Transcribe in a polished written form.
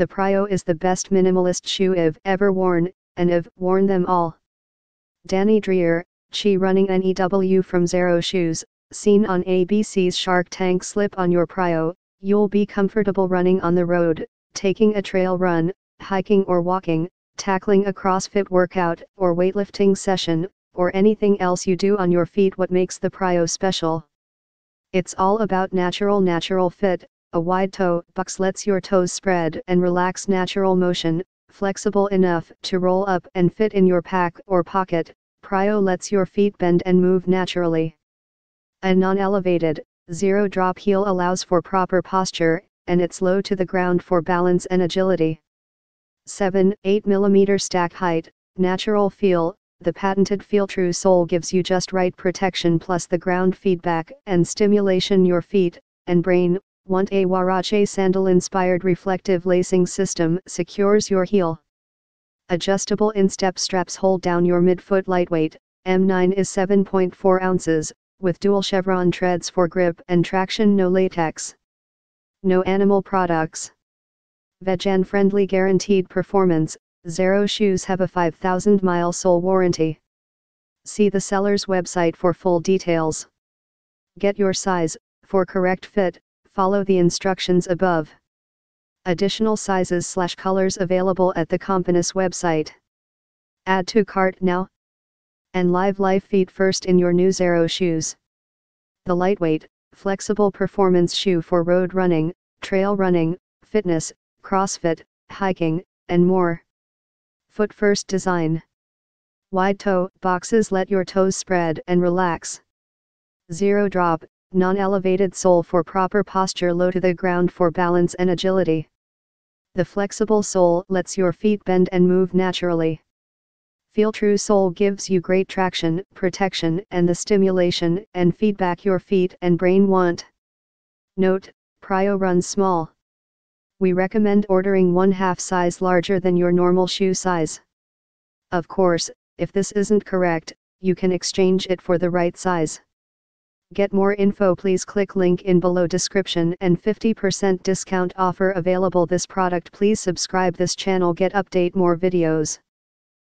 the Prio is the best minimalist shoe I've ever worn, and I've worn them all. Danny Dreyer, Chi Running NEW from Xero Shoes, seen on ABC's Shark Tank. Slip on your Prio, you'll be comfortable running on the road, taking a trail run, hiking or walking, tackling a CrossFit workout or weightlifting session, or anything else you do on your feet. What makes the Prio special? It's all about natural fit. A wide toe box lets your toes spread and relax, natural motion, flexible enough to roll up and fit in your pack or pocket. Prio lets your feet bend and move naturally. A non-elevated, zero-drop heel allows for proper posture, and it's low to the ground for balance and agility. 7-8 mm stack height, natural feel. The patented FeelTrue sole gives you just right protection plus the ground feedback and stimulation your feet and brain want. A Warache sandal-inspired reflective lacing system secures your heel. Adjustable instep straps hold down your midfoot. Lightweight, M9 is 7.4 ounces, with Dual-Chevron treads for grip and traction. No latex. No animal products. Vegan-friendly, guaranteed performance. Xero Shoes have a 5,000-mile sole warranty. See the seller's website for full details. Get your size. For correct fit, follow the instructions above. Additional sizes/colors available at the company's website. Add to cart now and live life feet first in your new Xero Shoes. The lightweight, flexible performance shoe for road running, trail running, fitness, CrossFit, hiking, and more. Foot first design. Wide toe boxes let your toes spread and relax. Zero drop, non-elevated sole for proper posture, low to the ground for balance and agility. The flexible sole lets your feet bend and move naturally. FeelTrue sole gives you great traction, protection, and the stimulation and feedback your feet and brain want. Note, Prio runs small. We recommend ordering one-half size larger than your normal shoe size. Of course, if this isn't correct, you can exchange it for the right size. Get more info, please click link in below description, and 50% discount offer available. This product. Please subscribe this channel, get update more videos.